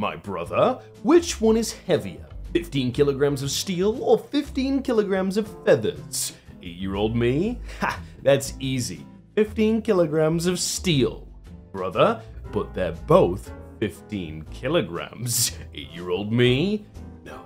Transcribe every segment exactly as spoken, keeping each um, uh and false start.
My brother, which one is heavier? fifteen kilograms of steel or fifteen kilograms of feathers? Eight-year-old me? Ha, that's easy. fifteen kilograms of steel. Brother, but they're both fifteen kilograms. Eight-year-old me? No.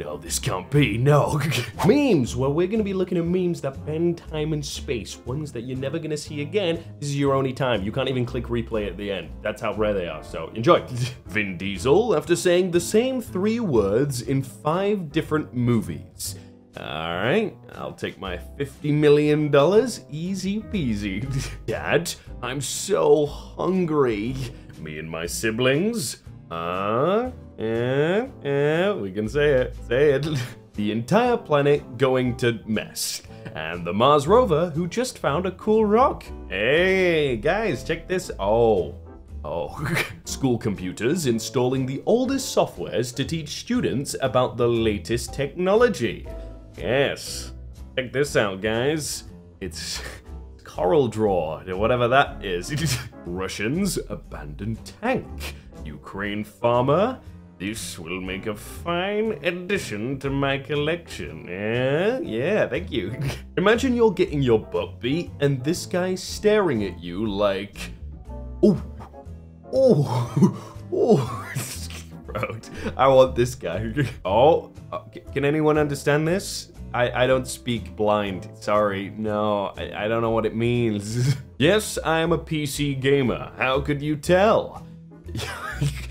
No, this can't be, no. Memes, well, we're gonna be looking at memes that bend time and space, ones that you're never gonna see again. This is your only time. You can't even click replay at the end. That's how rare they are, so enjoy. Vin Diesel, after saying the same three words in five different movies. All right, I'll take my fifty million dollars, easy peasy. Dad, I'm so hungry. Me and my siblings, uh, eh, eh, we can say it, say it. The entire planet going to mess. And the Mars Rover who just found a cool rock. Hey, guys, check this, oh. Oh. School computers installing the oldest softwares to teach students about the latest technology. Yes. Check this out, guys. It's Coral Draw, whatever that is. Russians abandon tank. Ukraine farmer. This will make a fine addition to my collection. Yeah, yeah, thank you. Imagine you're getting your butt beat and this guy's staring at you like, oh, oh, oh. I want this guy. Oh, can anyone understand this? I, I don't speak blind. Sorry, no, I, I don't know what it means. Yes, I am a P C gamer. How could you tell?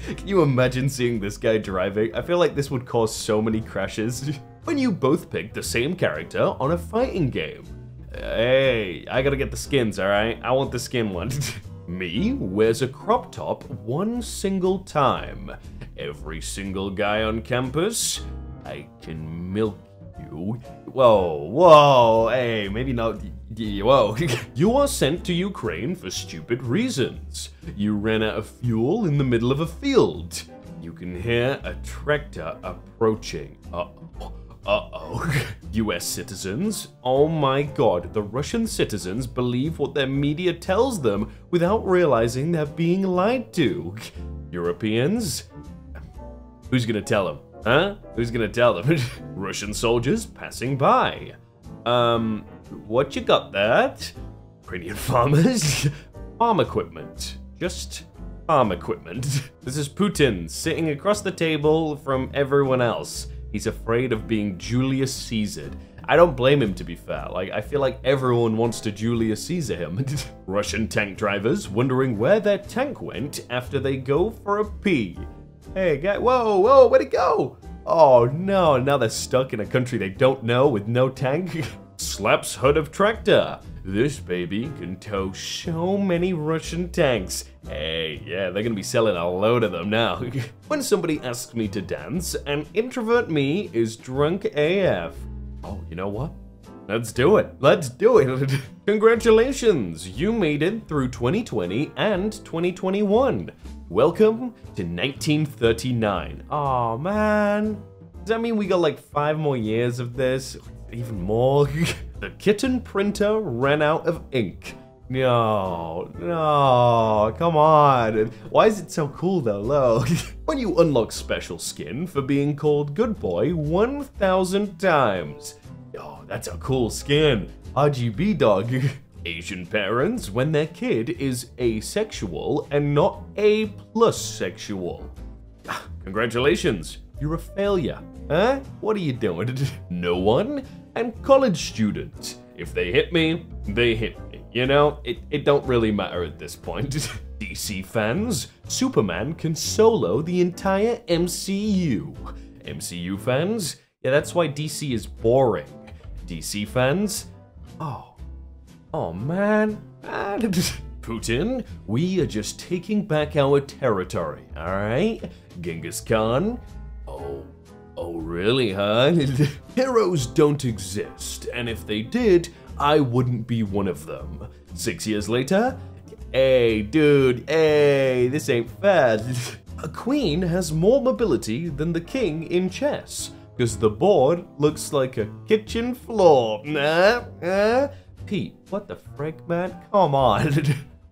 Can you imagine seeing this guy driving? I feel like this would cause so many crashes. When you both pick the same character on a fighting game. Hey, I gotta get the skins, all right? I want the skin one. Me wears a crop top one single time. Every single guy on campus, I can milk you. Whoa, whoa, hey, maybe not, whoa. You are sent to Ukraine for stupid reasons. You ran out of fuel in the middle of a field. You can hear a tractor approaching. Uh-oh, uh-oh. U S citizens, oh my God, the Russian citizens believe what their media tells them without realizing they're being lied to. Europeans? Who's gonna tell them? Huh? Who's gonna tell them? Russian soldiers passing by. Um, what you got that? Ukrainian farmers? Farm equipment. Just farm equipment. This is Putin sitting across the table from everyone else. He's afraid of being Julius Caesared. I don't blame him, to be fair. Like, I feel like everyone wants to Julius Caesar him. Russian tank drivers wondering where their tank went after they go for a pee. Hey, guy, whoa, whoa, where'd it go? Oh no, now they're stuck in a country they don't know with no tank. Slaps hood of tractor. This baby can tow so many Russian tanks. Hey, yeah, they're gonna be selling a load of them now. When somebody asks me to dance, an introvert me is drunk A F. Oh, you know what? Let's do it. Let's do it. Congratulations, you made it through twenty twenty and twenty twenty-one. Welcome to nineteen thirty-nine. Oh man. Does that mean we got like five more years of this? Even more? The kitten printer ran out of ink. No, no, come on. Why is it so cool though, low? When you unlock special skin for being called good boy one thousand times. Oh, that's a cool skin. R G B dog. Asian parents when their kid is asexual and not A plus sexual. Congratulations, you're a failure. Huh? What are you doing? No one? And college students. If they hit me, they hit me. You know, it, it don't really matter at this point. D C fans, Superman can solo the entire M C U. M C U fans, yeah, that's why D C is boring. D C fans, oh. Oh man, Putin, we are just taking back our territory, all right? Genghis Khan, oh, oh really, huh? Heroes don't exist, and if they did, I wouldn't be one of them. Six years later, hey dude, hey, this ain't fair. A queen has more mobility than the king in chess, because the board looks like a kitchen floor, nah, nah. Pete, what the frick, man? Come on.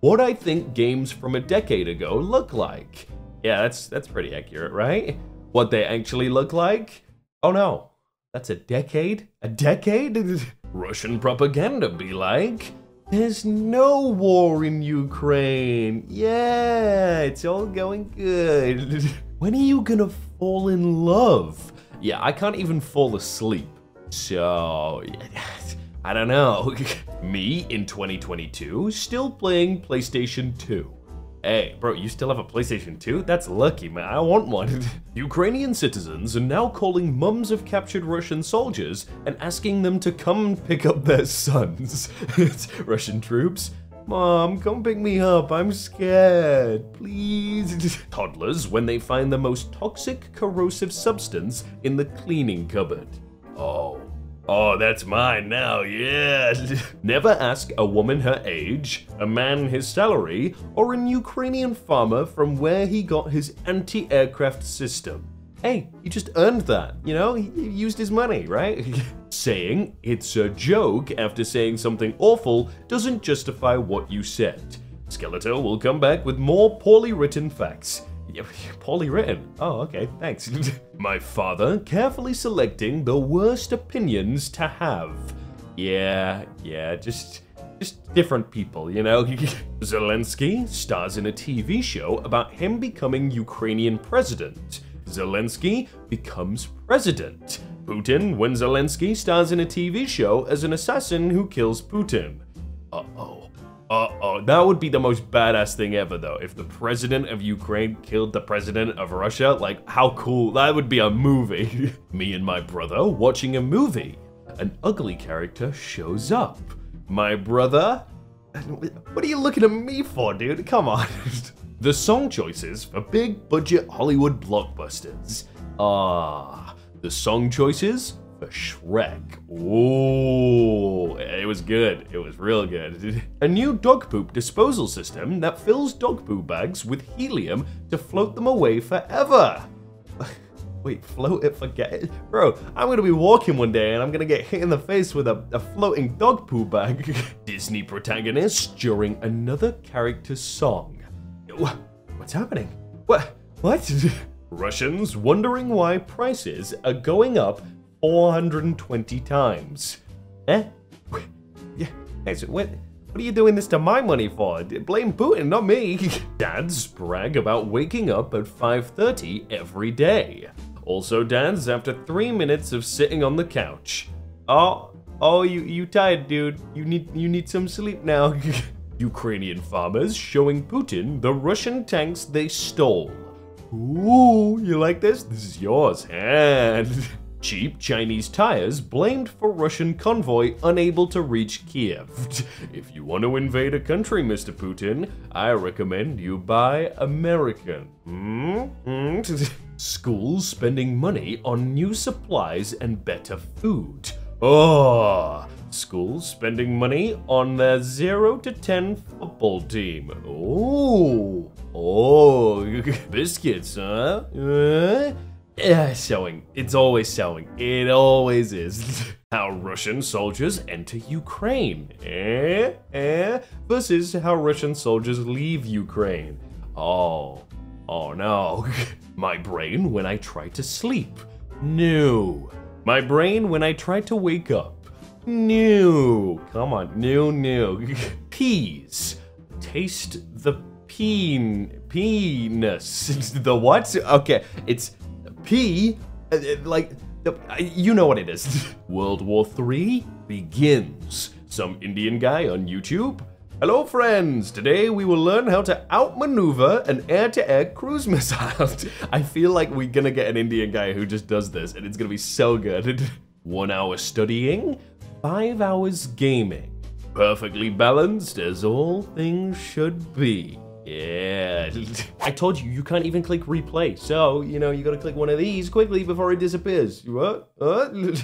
What I think games from a decade ago look like. Yeah, that's that's pretty accurate, right? What they actually look like? Oh no, that's a decade? A decade? Russian propaganda be like. There's no war in Ukraine. Yeah, it's all going good. When are you gonna fall in love? Yeah, I can't even fall asleep. So, I don't know. Me in twenty twenty-two, still playing PlayStation two. Hey, bro, you still have a PlayStation two? That's lucky, man. I want one. Ukrainian citizens are now calling mums of captured Russian soldiers and asking them to come pick up their sons. Russian troops. Mom, come pick me up. I'm scared. Please. Toddlers, when they find the most toxic, corrosive substance in the cleaning cupboard. Oh. Oh, that's mine now, yeah. Never ask a woman her age, a man his salary, or an Ukrainian farmer from where he got his anti-aircraft system. Hey, he just earned that, you know? He used his money, right? Saying it's a joke after saying something awful doesn't justify what you said. Skeletor will come back with more poorly written facts. Poorly written. Oh, okay, thanks. My father carefully selecting the worst opinions to have. Yeah, yeah, just, just different people, you know? Zelensky stars in a T V show about him becoming Ukrainian president. Zelensky becomes president. Putin, when Zelensky stars in a T V show as an assassin who kills Putin. Uh-oh. Uh-oh, that would be the most badass thing ever, though. If the president of Ukraine killed the president of Russia, like, how cool. That would be a movie. Me and my brother watching a movie. An ugly character shows up. My brother? What are you looking at me for, dude? Come on. The song choices for big-budget Hollywood blockbusters. Ah, the song choices for Shrek. Ooh, it was good. It was real good. A new dog poop disposal system that fills dog poo bags with helium to float them away forever. Wait, float it, forget it? Bro, I'm gonna be walking one day and I'm gonna get hit in the face with a, a floating dog poo bag. Disney protagonist during another character's song. What's happening? What? What? Russians wondering why prices are going up four hundred twenty times. Eh? Yeah, guys, what, what are you doing this to my money for? Blame Putin, not me. Dads brag about waking up at five thirty every day. Also dads after three minutes of sitting on the couch. Oh, oh, you, you tired, dude. You need, you need some sleep now. Ukrainian farmers showing Putin the Russian tanks they stole. Ooh, you like this? This is yours, hand. Cheap Chinese tires blamed for Russian convoy unable to reach Kiev. If you want to invade a country, Mister Putin, I recommend you buy American. Mm-hmm. Schools spending money on new supplies and better food. Oh, schools spending money on their zero to ten football team. Oh, oh, biscuits, huh? Uh? Yeah, selling. It's always selling. It always is. How Russian soldiers enter Ukraine. Eh? Eh? Versus how Russian soldiers leave Ukraine. Oh. Oh no. My brain when I try to sleep. No. My brain when I try to wake up. No. Come on. No, no. Peas. Taste the peen. Penis. The what? Okay. It's... P, like, you know what it is. World War three begins. Some Indian guy on YouTube. Hello friends, today we will learn how to outmaneuver an air-to-air cruise missile. I feel like we're gonna get an Indian guy who just does this and it's gonna be so good. One hour studying, five hours gaming. Perfectly balanced as all things should be. Yeah. I told you, you can't even click replay. So, you know, you gotta click one of these quickly before it disappears. What? What?